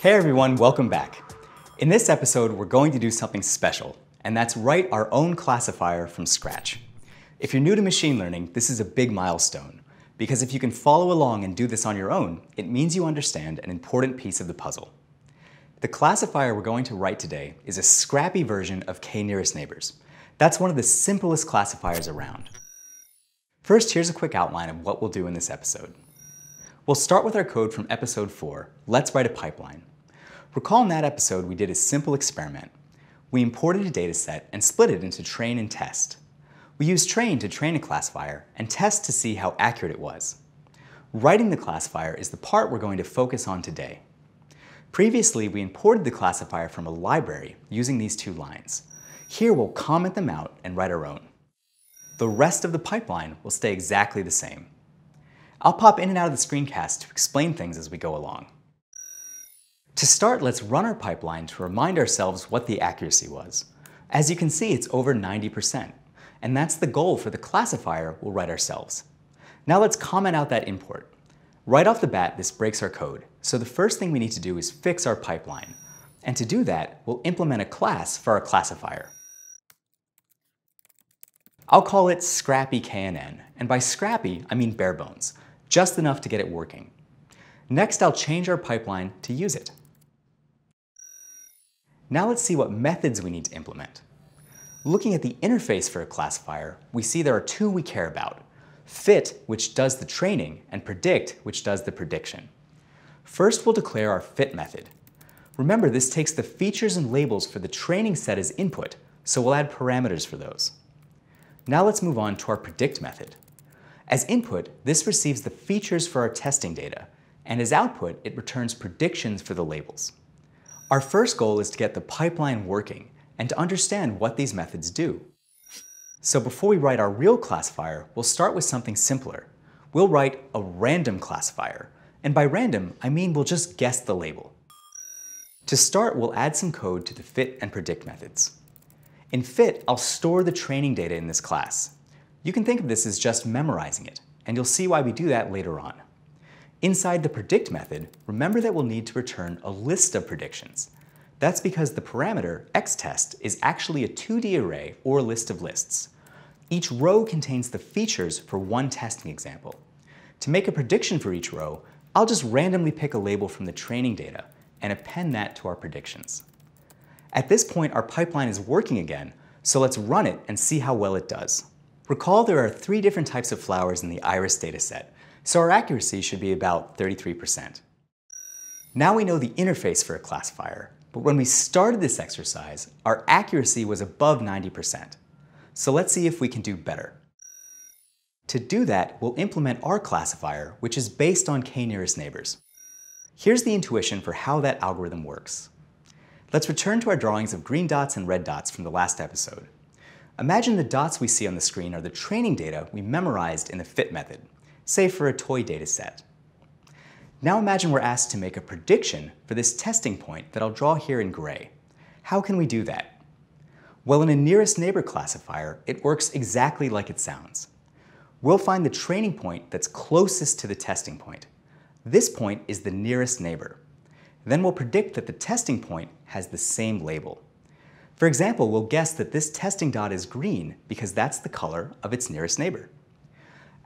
Hey everyone, welcome back. In this episode, we're going to do something special, and that's write our own classifier from scratch. If you're new to machine learning, this is a big milestone, because if you can follow along and do this on your own, it means you understand an important piece of the puzzle. The classifier we're going to write today is a scrappy version of K-Nearest Neighbors. That's one of the simplest classifiers around. First, here's a quick outline of what we'll do in this episode. We'll start with our code from episode 4, Let's Write a Pipeline. Recall in that episode we did a simple experiment. We imported a data set and split it into train and test. We used train to train a classifier and test to see how accurate it was. Writing the classifier is the part we're going to focus on today. Previously, we imported the classifier from a library using these two lines. Here we'll comment them out and write our own. The rest of the pipeline will stay exactly the same. I'll pop in and out of the screencast to explain things as we go along. To start, let's run our pipeline to remind ourselves what the accuracy was. As you can see, it's over 90%, and that's the goal for the classifier we'll write ourselves. Now let's comment out that import. Right off the bat, this breaks our code, so the first thing we need to do is fix our pipeline. And to do that, we'll implement a class for our classifier. I'll call it Scrappy KNN, and by scrappy, I mean bare bones, just enough to get it working. Next, I'll change our pipeline to use it. Now let's see what methods we need to implement. Looking at the interface for a classifier, we see there are two we care about, fit, which does the training, and predict, which does the prediction. First, we'll declare our fit method. Remember, this takes the features and labels for the training set as input, so we'll add parameters for those. Now let's move on to our predict method. As input, this receives the features for our testing data, and as output, it returns predictions for the labels. Our first goal is to get the pipeline working and to understand what these methods do. So before we write our real classifier, we'll start with something simpler. We'll write a random classifier, and by random, I mean we'll just guess the label. To start, we'll add some code to the fit and predict methods. In fit, I'll store the training data in this class. You can think of this as just memorizing it, and you'll see why we do that later on. Inside the predict method, remember that we'll need to return a list of predictions. That's because the parameter xtest is actually a 2D array or list of lists. Each row contains the features for one testing example. To make a prediction for each row, I'll just randomly pick a label from the training data and append that to our predictions. At this point, our pipeline is working again, so let's run it and see how well it does. Recall there are 3 different types of flowers in the Iris dataset, so our accuracy should be about 33%. Now we know the interface for a classifier, but when we started this exercise, our accuracy was above 90%. So let's see if we can do better. To do that, we'll implement our classifier, which is based on K-Nearest Neighbors. Here's the intuition for how that algorithm works. Let's return to our drawings of green dots and red dots from the last episode. Imagine the dots we see on the screen are the training data we memorized in the fit method, say for a toy data set. Now imagine we're asked to make a prediction for this testing point that I'll draw here in gray. How can we do that? Well, in a nearest neighbor classifier, it works exactly like it sounds. We'll find the training point that's closest to the testing point. This point is the nearest neighbor. Then we'll predict that the testing point has the same label. For example, we'll guess that this testing dot is green because that's the color of its nearest neighbor.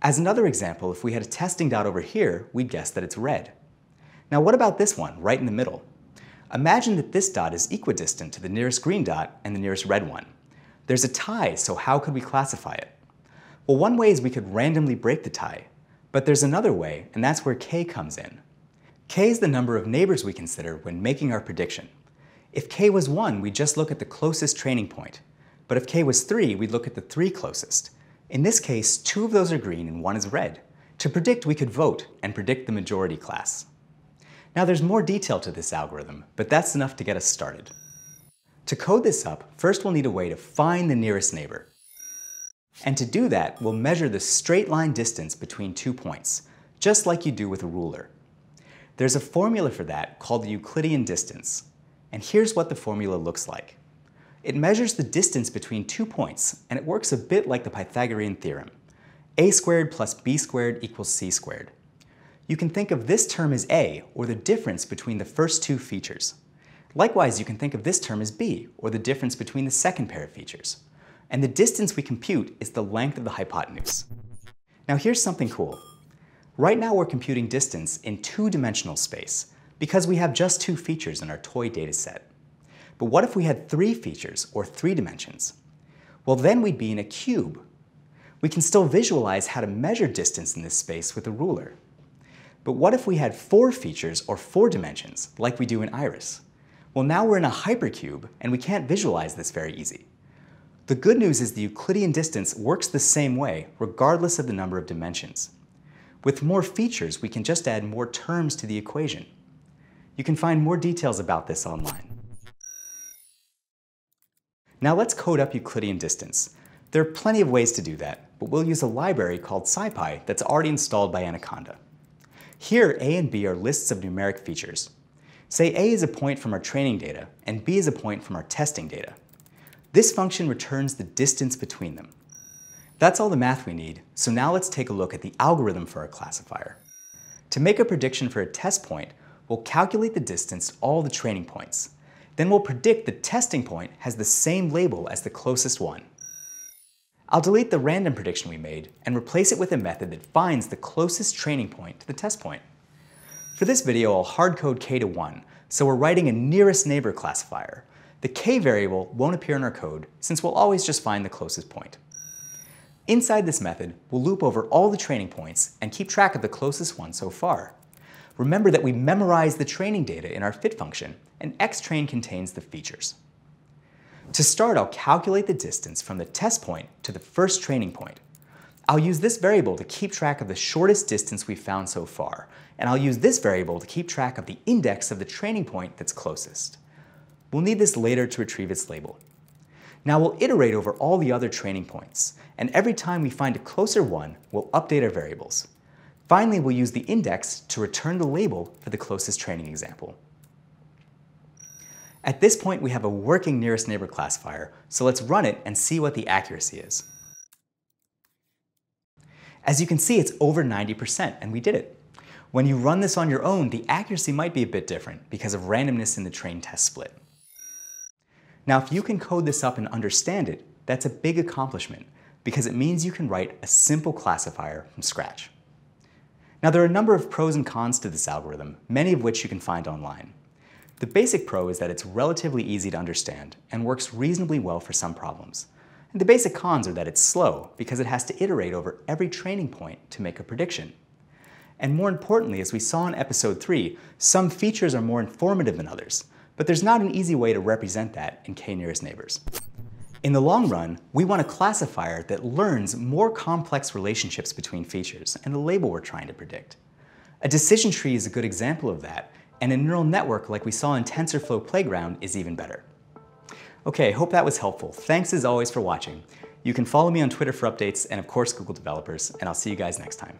As another example, if we had a testing dot over here, we'd guess that it's red. Now what about this one, right in the middle? Imagine that this dot is equidistant to the nearest green dot and the nearest red one. There's a tie, so how could we classify it? Well, one way is we could randomly break the tie, but there's another way, and that's where K comes in. K is the number of neighbors we consider when making our prediction. If K was 1, we'd just look at the closest training point. But if K was 3, we'd look at the 3 closest. In this case, 2 of those are green and 1 is red. To predict, we could vote and predict the majority class. Now there's more detail to this algorithm, but that's enough to get us started. To code this up, first we'll need a way to find the nearest neighbor. And to do that, we'll measure the straight line distance between 2 points, just like you do with a ruler. There's a formula for that called the Euclidean distance, and here's what the formula looks like. It measures the distance between 2 points, and it works a bit like the Pythagorean theorem. a squared plus b squared equals c squared. You can think of this term as a, or the difference between the first two features. Likewise, you can think of this term as b, or the difference between the second pair of features. And the distance we compute is the length of the hypotenuse. Now here's something cool. Right now we're computing distance in two-dimensional space, because we have just two features in our toy dataset. But what if we had three features, or three dimensions? Well, then we'd be in a cube. We can still visualize how to measure distance in this space with a ruler. But what if we had four features, or four dimensions, like we do in Iris? Well, now we're in a hypercube, and we can't visualize this very easy. The good news is the Euclidean distance works the same way, regardless of the number of dimensions. With more features, we can just add more terms to the equation. You can find more details about this online. Now let's code up Euclidean distance. There are plenty of ways to do that, but we'll use a library called SciPy that's already installed by Anaconda. Here, A and B are lists of numeric features. Say A is a point from our training data, and B is a point from our testing data. This function returns the distance between them. That's all the math we need, so now let's take a look at the algorithm for our classifier. To make a prediction for a test point, we'll calculate the distance to all the training points. Then we'll predict the testing point has the same label as the closest one. I'll delete the random prediction we made and replace it with a method that finds the closest training point to the test point. For this video, I'll hardcode k to 1, so we're writing a nearest neighbor classifier. The k variable won't appear in our code, since we'll always just find the closest point. Inside this method, we'll loop over all the training points and keep track of the closest one so far. Remember that we memorized the training data in our fit function, and xtrain contains the features. To start, I'll calculate the distance from the test point to the first training point. I'll use this variable to keep track of the shortest distance we've found so far, and I'll use this variable to keep track of the index of the training point that's closest. We'll need this later to retrieve its label. Now we'll iterate over all the other training points, and every time we find a closer one, we'll update our variables. Finally, we'll use the index to return the label for the closest training example. At this point, we have a working nearest neighbor classifier, so let's run it and see what the accuracy is. As you can see, it's over 90%, and we did it. When you run this on your own, the accuracy might be a bit different because of randomness in the train test split. Now, if you can code this up and understand it, that's a big accomplishment because it means you can write a simple classifier from scratch. Now, there are a number of pros and cons to this algorithm, many of which you can find online. The basic pro is that it's relatively easy to understand and works reasonably well for some problems. And the basic cons are that it's slow because it has to iterate over every training point to make a prediction. And more importantly, as we saw in episode 3, some features are more informative than others, but there's not an easy way to represent that in K-Nearest Neighbors. In the long run, we want a classifier that learns more complex relationships between features and the label we're trying to predict. A decision tree is a good example of that, and a neural network like we saw in TensorFlow Playground is even better. Okay, hope that was helpful. Thanks as always for watching. You can follow me on Twitter for updates and of course Google Developers, and I'll see you guys next time.